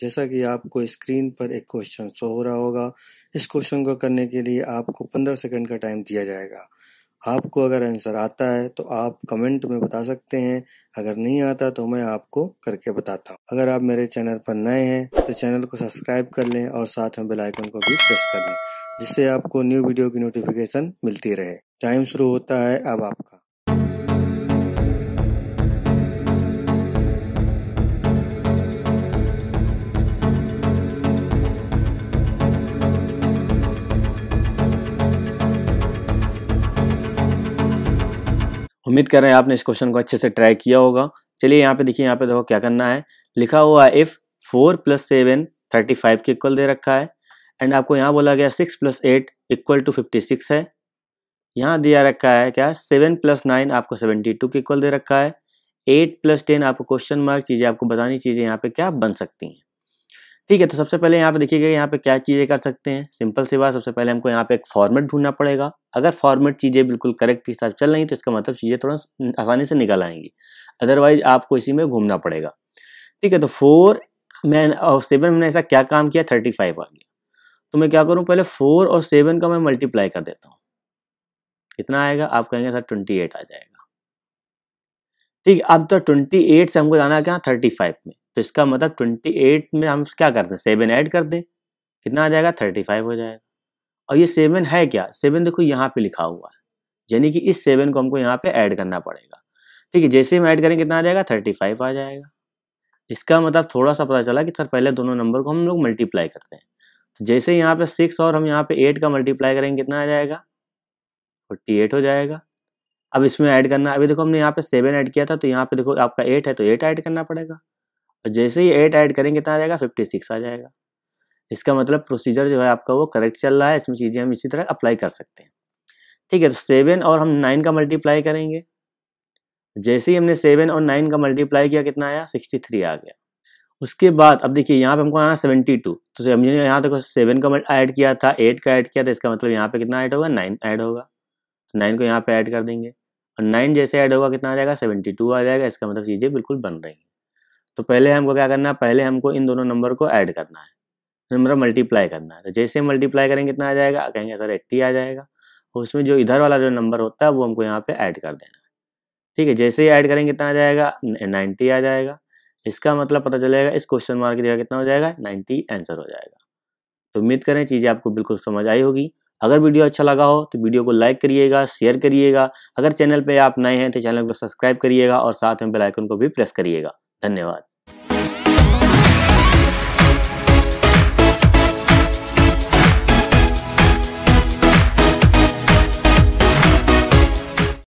जैसा कि आपको स्क्रीन पर एक क्वेश्चन शो हो रहा होगा, इस क्वेश्चन को करने के लिए आपको 15 सेकंड का टाइम दिया जाएगा। आपको अगर आंसर आता है तो आप कमेंट में बता सकते हैं, अगर नहीं आता तो मैं आपको करके बताता हूँ। अगर आप मेरे चैनल पर नए हैं तो चैनल को सब्सक्राइब कर लें और साथ में बेल आइकन को भी प्रेस कर लें, जिससे आपको न्यू वीडियो की नोटिफिकेशन मिलती रहे। टाइम शुरू होता है अब आपका। उम्मीद कर रहे हैं आपने इस क्वेश्चन को अच्छे से ट्राई किया होगा। चलिए यहाँ पे देखिए, यहाँ पे देखो क्या करना है। लिखा हुआ है इफ 4 + 7 35 के इक्वल दे रखा है, एंड आपको यहाँ बोला गया 6 + 8 = 56 है। यहाँ दिया रखा है क्या 7 + 9 आपको 72 के इक्वल दे रखा है। 8 + 10 आपको क्वेश्चन मार्क चीज़ें आपको बतानी चीज़ें यहाँ पे क्या बन सकती हैं। ठीक है, तो सबसे पहले यहाँ पे देखिएगा यहाँ पे क्या चीज़ें कर सकते हैं। सिंपल सी बात, सबसे पहले हमको यहाँ पे एक फॉर्मेट ढूंढना पड़ेगा। अगर फॉर्मेट चीज़ें बिल्कुल करेक्ट के हिसाब चल रही तो इसका मतलब चीज़ें थोड़ा आसानी से निकल आएंगी, अदरवाइज आपको इसी में घूमना पड़ेगा। ठीक है, तो 4 और 7 मैंने ऐसा क्या काम किया, 35 आ गया। तो मैं क्या करूँ, पहले 4 और 7 का मैं मल्टीप्लाई कर देता हूँ। कितना आएगा आप कहेंगे सर, 28 आ जाएगा। ठीक, अब तो 28 से हमको जाना क्या 35 में, तो इसका मतलब 28 में हम क्या करते हैं 7 ऐड कर दें, कितना आ जाएगा 35 हो जाएगा। और ये 7 है क्या, 7 देखो यहाँ पे लिखा हुआ है, यानी कि इस 7 को हमको यहाँ पे ऐड करना पड़ेगा। ठीक है, जैसे हम ऐड करेंगे कितना आ जाएगा 35 आ जाएगा। इसका मतलब थोड़ा सा पता चला कि सर पहले दोनों नंबर को हम लोग मल्टीप्लाई करते हैं। तो जैसे यहाँ पे 6 और हम यहाँ पे 8 का मल्टीप्लाई करेंगे कितना आ जाएगा 48 हो जाएगा। अब इसमें ऐड करना, अभी देखो हमने यहाँ पे 7 ऐड किया था तो यहाँ पे देखो आपका 8 है तो 8 ऐड करना पड़ेगा। और जैसे ही 8 ऐड करेंगे कितना आ जाएगा 56 आ जाएगा। इसका मतलब प्रोसीजर जो है आपका वो करेक्ट चल रहा है, इसमें चीज़ें हम इसी तरह अप्लाई कर सकते हैं। ठीक है, तो 7 और हम 9 का मल्टीप्लाई करेंगे। जैसे ही हमने 7 और 9 का मल्टीप्लाई किया कितना आया 63 आ गया। उसके बाद अब देखिए यहाँ पे हमको आना 72, तो हमने यहाँ देखो 7 का ऐड किया था, 8 का ऐड किया था, इसका मतलब यहाँ पे कितना ऐड होगा 9 ऐड होगा। 9 को यहाँ पे ऐड कर देंगे और 9 जैसे ऐड होगा कितना आ जाएगा 72 आ जाएगा। इसका मतलब चीज़ें बिल्कुल बन रही हैं। तो पहले हमको क्या करना है, पहले हमको इन दोनों नंबर को ऐड करना है, नंबर मल्टीप्लाई करना है। तो जैसे मल्टीप्लाई करेंगे कितना आ जाएगा, कहेंगे सर 80 आ जाएगा। और उसमें जो इधर वाला जो नंबर होता है वो हमको यहाँ पे ऐड कर देना है। ठीक है, जैसे ही ऐड करेंगे कितना आ जाएगा 90 आ जाएगा। इसका मतलब पता चलेगा इस क्वेश्चन मार्क की जगह कितना हो जाएगा 90 आंसर हो जाएगा। तो उम्मीद करें चीज़ें आपको बिल्कुल समझ आई होगी। अगर वीडियो अच्छा लगा हो तो वीडियो को लाइक करिएगा, शेयर करिएगा। अगर चैनल पे आप नए हैं तो चैनल को सब्सक्राइब करिएगा और साथ में बेल आइकन को भी प्रेस करिएगा। धन्यवाद।